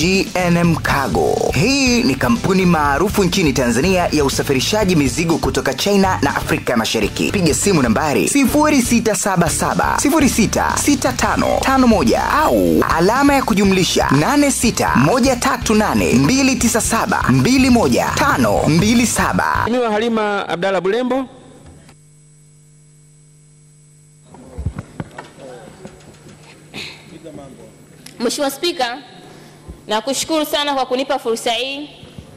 GNM Cargo. Hii ni kampuni maarufu nchini Tanzania ya usafirishaji mizigo kutoka China na Afrika Mashariki. Piga simu nambari 0677 066551 au alama ya kujumlisha 86138297215227. Mimi Halima Abdala Bulembo. Mheshimiwa Spika, nakushukuru sana kwa kunipa fursa hii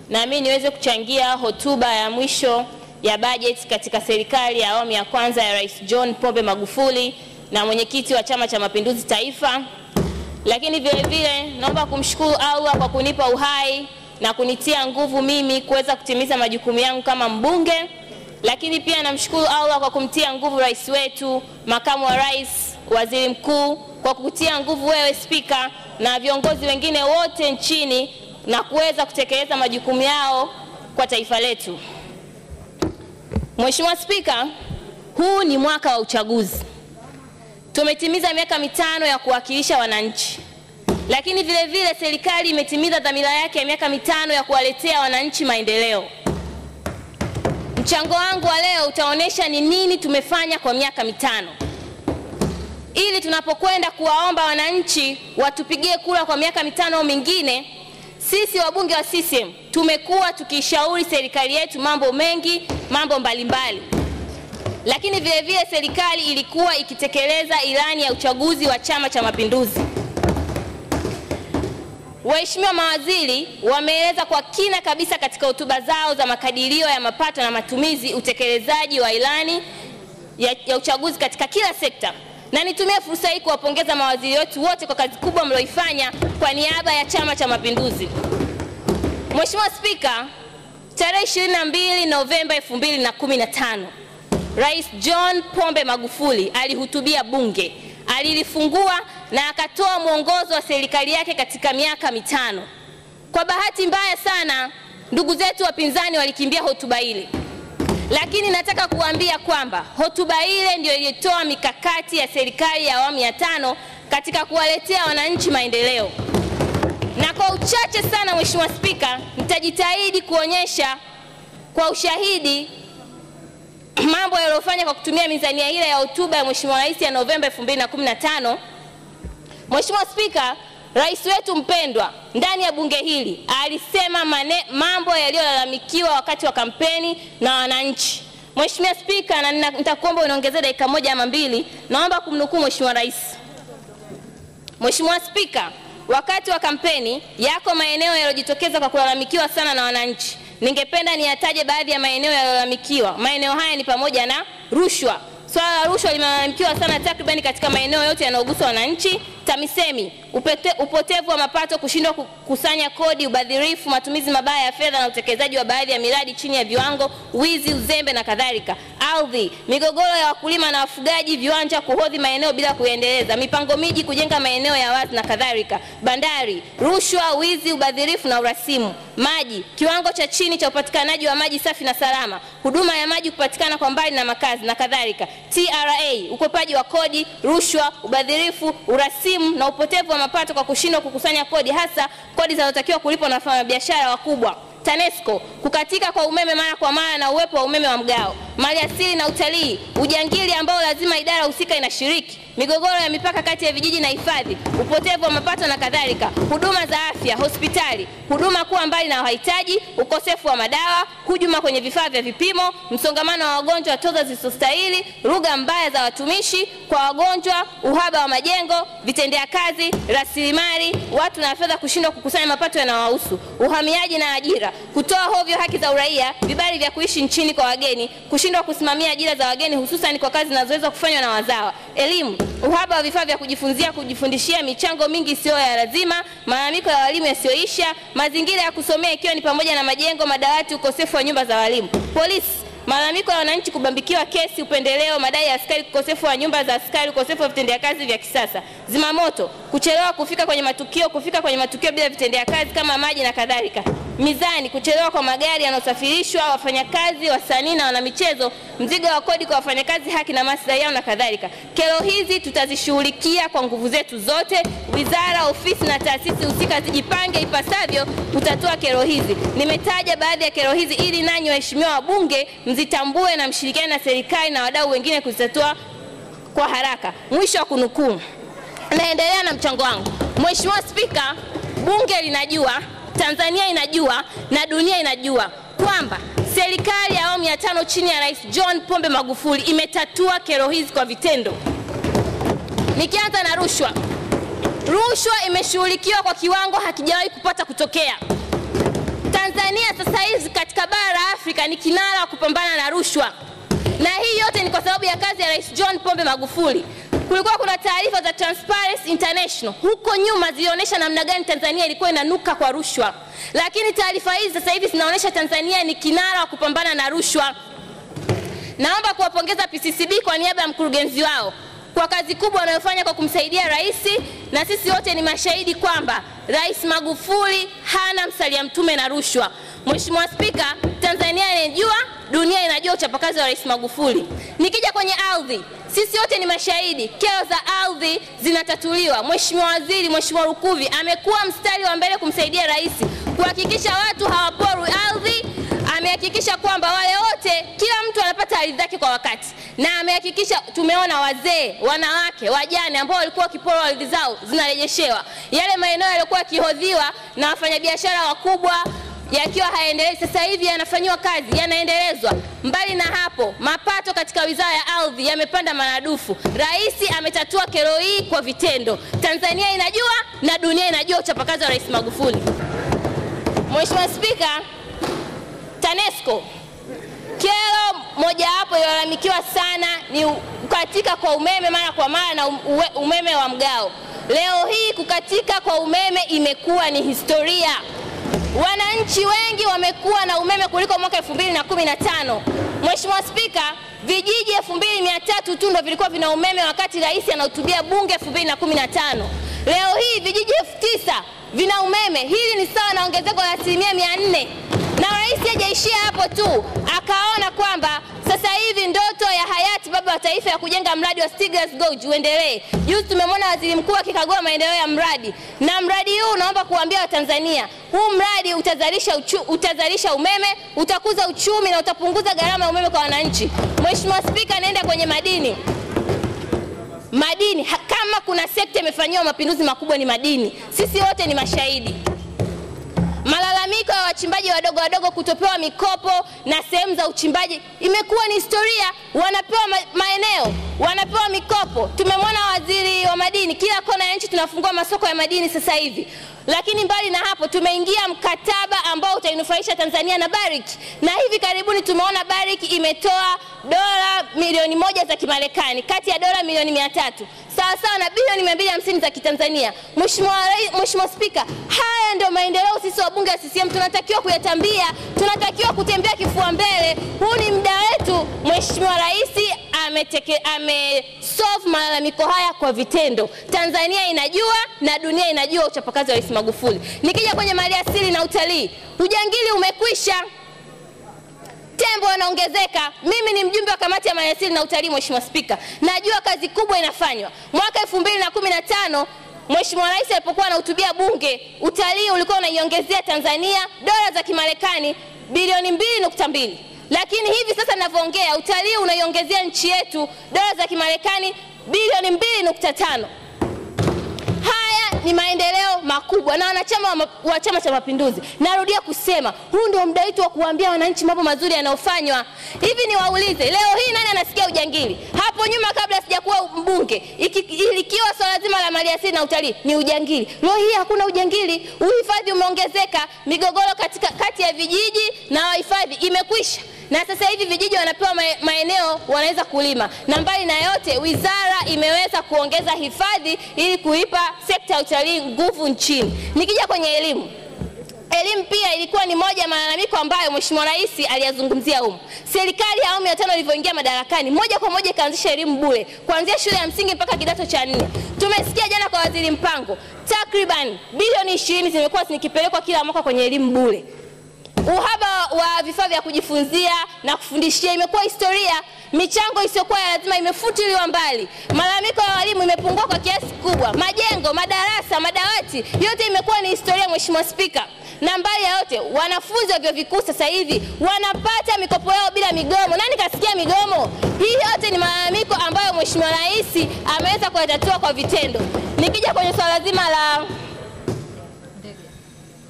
na mimi niweze kuchangia hotuba ya mwisho ya bajeti katika serikali ya awamu ya kwanza ya Rais John Pombe Magufuli na mwenyekiti wa Chama cha Mapinduzi Taifa. Lakini vile vile naomba kumshukuru Allah kwa kunipa uhai na kunitia nguvu mimi kuweza kutimiza majukumu yangu kama mbunge. Lakini pia namshukuru Allah kwa kumtia nguvu rais wetu, makamu wa rais, waziri mkuu, kwa kukutia nguvu wewe Spika na viongozi wengine wote nchini na kuweza kutekeleza majukumu yao kwa taifa letu. Mheshimiwa Spika, huu ni mwaka wa uchaguzi. Tumetimiza miaka 5 ya kuwakilisha wananchi. Lakini vile vile serikali imetimiza dhamira yake ya miaka 5 ya kuwaletea wananchi maendeleo. Mchango wangu wa leo utaonesha ni nini tumefanya kwa miaka 5. Ili tunapokwenda kuwaomba wananchi watupigie kura kwa miaka 5 mingine, sisi wabunge wa CCM tumekuwa tukishauri serikali yetu mambo mengi, mambo mbalimbali. Lakini vile vile serikali ilikuwa ikitekeleza ilani ya uchaguzi wa Chama cha Mapinduzi. Waheshimiwa mawaziri wameeleza kwa kina kabisa katika hotuba zao za makadirio ya mapato na matumizi utekelezaji wa ilani ya uchaguzi katika kila sekta. Na nitumie fursa hii kuwapongeza mawaziri wetu wote kwa kazi kubwa mlioifanya kwa niaba ya Chama cha Mapinduzi. Mheshimiwa Spika, tarehe 22 Novemba 2015, Rais John Pombe Magufuli alihutubia bunge, alilifungua na akatoa mwongozo wa serikali yake katika miaka 5. Kwa bahati mbaya sana, ndugu zetu wapinzani walikimbia hotuba ile. Lakini nataka kuambia kwamba hotuba ile ndio ilitoa mikakati ya serikali ya awamu ya 5 katika kuwaletea wananchi maendeleo. Na kwa uchache sana Mheshimiwa Spika, nitajitahidi kuonyesha kwa ushahidi mambo yaliyofanya kwa kutumia mizania ile ya hotuba ya Mheshimiwa Rais ya Novemba 2015. Mheshimiwa Spika, Rais wetu mpendwa ndani ya bunge hili alisema mambo yaliyolalamikiwa wakati wa kampeni na wananchi. Mheshimiwa Spika, na nitakuomba uniongezee dakika moja ama mbili, naomba kumnukuu Mheshimiwa Rais. Mheshimiwa Spika, wakati wa kampeni yako maeneo yaliyojitokeza kwa kulalamikiwa sana na wananchi. Ningependa niyataje baadhi ya maeneo yaliyolalamikiwa. Maeneo haya ni pamoja na rushwa. Swala la rushwa limelalamikiwa sana takribani katika maeneo yote yanayogusa wananchi. TAMISEMI, upotevu wa mapato, kushindwa kukusanya kodi, ubadhirifu, matumizi mabaya ya fedha na utekelezaji wa baadhi ya miradi chini ya viwango, wizi, uzembe na kadhalika. Ardhi, migogoro ya wakulima na wafugaji, viwanja kuhodhi maeneo bila kuendeleza, mipango miji kujenga maeneo ya wazi na kadhalika. Bandari, rushwa, wizi, ubadhirifu na urasimu. Maji, kiwango cha chini cha upatikanaji wa maji safi na salama, huduma ya maji kupatikana kwa mbali na makazi na kadhalika. TRA, ukopaji wa kodi, rushwa, ubadhirifu, urasimu na upotevu wa mapato kwa kushindwa kukusanya kodi, hasa kodi zinazotakiwa kulipwa na wafanyabiashara wakubwa. TANESCO, kukatika kwa umeme mara kwa mara na uwepo wa umeme wa mgao. Maliasili na utalii, ujangili ambao lazima idara husika inashiriki. Migogoro ya mipaka kati ya vijiji na hifadhi, upotevu wa mapato na kadhalika. Huduma za afya, hospitali, huduma kuwa mbali na wahitaji, ukosefu wa madawa, hujuma kwenye vifaa vya vipimo, msongamano wa wagonjwa, toza zisizostahili, lugha mbaya za watumishi kwa wagonjwa, uhaba wa majengo, vitendea kazi, rasilimali watu na fedha kushindwa kukusanya mapato yanayowahusu, uhamiaji na ajira, kutoa hovyo haki za uraia, vibali vya kuishi nchini kwa wageni, kushindwa kusimamia ajira za wageni hususan kwa kazi zinazoweza kufanywa na wazawa. Elimu, uhaba wa vifaa vya kujifunzia, kujifundishia, michango mingi sio ya lazima, malalamiko ya walimu yasiyoisha, mazingira ya kusomea ikiwa ni pamoja na majengo, madawati, ukosefu wa nyumba za walimu. Polisi, malalamiko ya wananchi kubambikiwa kesi, upendeleo, madai ya askari, ukosefu wa nyumba za askari, ukosefu wa vitendea kazi vya kisasa. Zimamoto, kuchelewa kufika kwenye matukio bila vitendea kazi kama maji na kadhalika. mizani, kuchelewa kwa magari yanayosafirishwa, wafanyakazi, wasanii na wanamichezo, mzigo wa kodi kwa wafanyakazi, haki na maslahi yao na kadhalika. Kero hizi tutazishughulikia kwa nguvu zetu zote. Wizara, ofisi na taasisi husika zijipange ipasavyo kutatua kero hizi. Nimetaja baadhi ya kero hizi ili nanyi waheshimiwa wabunge mzitambue na mshirikiane na serikali na wadau wengine kuzitatua kwa haraka. Mwisho wa kunukuu. Naendelea na mchango wangu. Mheshimiwa Spika, bunge linajua, Tanzania inajua na dunia inajua kwamba serikali ya awamu ya 5 chini ya Rais John Pombe Magufuli imetatua kero hizi kwa vitendo. Nikianza na rushwa. Rushwa imeshughulikiwa kwa kiwango hakijawahi kupata kutokea. Tanzania sasa hivi katika bara Afrika ni kinara wa kupambana na rushwa. Na hii yote ni kwa sababu ya kazi ya Rais John Pombe Magufuli. Kulikuwa kuna taarifa za Transparency International huko nyuma zilionyesha namna gani Tanzania ilikuwa inanuka kwa rushwa. Lakini taarifa hizi sasa hivi zinaonyesha Tanzania ni kinara wa kupambana na rushwa. Naomba kuwapongeza PCCB kwa niaba ya mkurugenzi wao kwa kazi kubwa wanayofanya kwa kumsaidia rais, na sisi wote ni mashahidi kwamba Rais Magufuli hana msalia mtume na rushwa. Mheshimiwa Spika, Tanzania inajua, dunia inajua uchapakazi wa Rais Magufuli. Nikija kwenye ardhi, sisi wote ni mashahidi, kero za ardhi zinatatuliwa. Mheshimiwa Waziri, Mheshimiwa Rukuvi amekuwa mstari wa mbele kumsaidia rais kuhakikisha watu hawaporwi ardhi. Amehakikisha kwamba wale wote, kila mtu anapata ardhi yake kwa wakati. Na amehakikisha tumeona wazee, wanawake, wajane ambao walikuwa wakiporwa ardhi zao zinarejeshewa. Yale maeneo yalikuwa yakihodhiwa na wafanyabiashara wakubwa yakiwa haendelei, sasa hivi yanafanywa kazi, yanaendelezwa. Mbali na hapo, mapato katika wizara ya ardhi yamepanda maradufu. Rais ametatua kero hii kwa vitendo. Tanzania inajua na dunia inajua uchapakazi wa Rais Magufuli. Mheshimiwa Spika, TANESCO, kero moja hapo ilalamikiwa sana ni kukatika kwa umeme mara kwa mara na umeme wa mgao. Leo hii kukatika kwa umeme imekuwa ni historia. Wananchi wengi wamekuwa na umeme kuliko mwaka 2015. Mheshimiwa Spika, vijiji 2300 tu ndio vilikuwa vina umeme wakati rais anahutubia bunge 2015. Leo hii vijiji 9000 vina umeme. Hili ni sawa na ongezeko la 400%. Na rais hajaishia hapo tu, akaona kwamba sasa hivi ndoto ya hayati baba wa taifa ya kujenga mradi wa Stiegler's Gorge uendelee. Juzi tumemwona waziri mkuu akikagua maendeleo ya mradi. Na mradi huu naomba kuambia Watanzania, huu mradi utazalisha umeme, utakuza uchumi na utapunguza gharama ya umeme kwa wananchi. Mheshimiwa Spika, naenda kwenye madini. Madini, kama kuna sekta imefanywa mapinduzi makubwa ni madini. Sisi wote ni mashahidi. Malalamiko ya wachimbaji wadogo wadogo kutopewa mikopo na sehemu za uchimbaji imekuwa ni historia. Wanapewa maeneo, wanapewa mikopo. Tumemwona waziri wa madini, kila kona ya nchi tunafungua masoko ya madini sasa hivi. Lakini mbali na hapo, tumeingia mkataba ambao utainufaisha Tanzania na Bariki. Na hivi karibuni tumeona Bariki imetoa $1,000,000 za Kimarekani, kati ya $1,300,000, sawa sawa na bilioni 250 za Kitanzania. Mheshimiwa Spika, haya ndio maendeleo sisi wabunge wa CCM tunatakiwa kuyatambia, tunatakiwa kutembea kifua mbele. Huu ni muda wetu. Mheshimiwa Rais amesolve malalamiko haya kwa vitendo. Tanzania inajua na dunia inajua uchapakazi wa Rais Magufuli. Nikija kwenye mali asili na utalii, ujangili umekwisha. Tembo wanaongezeka. Mimi ni mjumbe wa kamati ya mali asili na utalii, Mheshimiwa Spika. Najua kazi kubwa inafanywa. Mwaka 2015 Mheshimiwa Rais alipokuwa anahutubia bunge, utalii ulikuwa unaiongezea Tanzania dola za Kimarekani bilioni 2.2. Lakini hivi sasa ninavyoongea, utalii unaiongezea nchi yetu dola za Kimarekani bilioni 2.5. Haya ni maendeleo makubwa. Na wanachama wa Chama cha Mapinduzi, narudia kusema, huu ndio muda wetu wa kuambia wananchi mambo mazuri yanayofanywa. Hivi ni waulize, leo hii nani anasikia ujangili? Hapo nyuma kabla sijakuwa mbunge, ikiwa swala zima la maliasili na utalii ni ujangili. Leo hii hakuna ujangili. Uhifadhi umeongezeka. Migogoro kati ya vijiji na wahifadhi imekwisha. Na sasa hivi vijiji wanapewa maeneo, wanaweza kulima. Na mbali na yote, wizara imeweza kuongeza hifadhi ili kuipa sekta ya utalii nguvu nchini. Nikija kwenye elimu. Elimu pia ilikuwa ni moja malalamiko ambayo Mheshimiwa Rais aliyazungumzia huko. Serikali ya awamu ya 5 ilivyoingia madarakani, moja kwa moja ikaanzisha elimu bure, kuanzia shule ya msingi mpaka kidato cha 4. Tumesikia jana kwa Waziri Mpango, takriban bilioni 20 zimekuwa zikipelekwa kila mwaka kwenye elimu bure. Uhaba wa vifaa vya kujifunzia na kufundishia imekuwa historia. Michango isiyokuwa ya lazima imefutiliwa mbali. Malalamiko ya walimu imepungua kwa kiasi kubwa. Majengo, madarasa, madawati yote imekuwa ni historia, Mheshimiwa Spika. Na mbali ya yote, wanafunzi wa vyuo vikuu sasa hivi wanapata mikopo yao bila migomo. Nani kasikia migomo? Hii yote ni malalamiko ambayo Mheshimiwa Rais ameweza kuyatatua kwa vitendo. Nikija kwenye swala zima la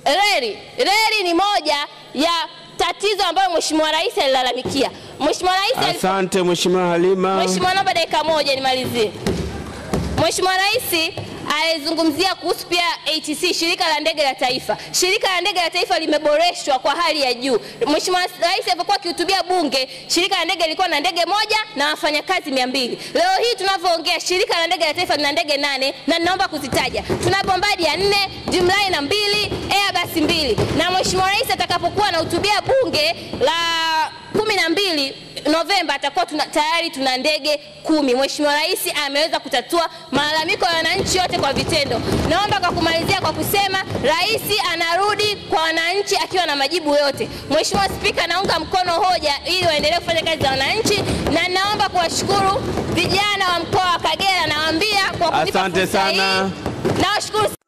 reli. Reli ni moja ya tatizo ambayo Mheshimiwa Rais alilalamikia. Mheshimiwa Rais, asante Mheshimiwa Halima. Mheshimiwa, naomba dakika moja nimalizie. Mheshimiwa Rais alizungumzia kuhusu pia ATC, shirika la ndege la taifa. Shirika la ndege la taifa limeboreshwa kwa hali ya juu. Mheshimiwa Rais alipokuwa akihutubia bunge, shirika la ndege lilikuwa na ndege moja na wafanyakazi 200. Leo hii tunavyoongea, shirika la ndege la taifa lina ndege 8 na ninaomba kuzitaja. Tuna bombadi ya 4, Dreamliner 2, Airbus 2. Na Mheshimiwa Rais atakapokuwa anahutubia bunge la 12 Novemba atakuwa tayari tuna ndege 10. Mheshimiwa Rais ameweza kutatua malalamiko ya wananchi yote kwa vitendo. Naomba kwa kumalizia kwa kusema Rais anarudi kwa wananchi akiwa na majibu yote. Mheshimiwa Spika, naunga mkono hoja ili waendelee kufanya kazi za wananchi, na naomba kuwashukuru vijana wa mkoa wa Kagera na waambia kwa kunipa fursa hii. Asante sana. Nawashukuru.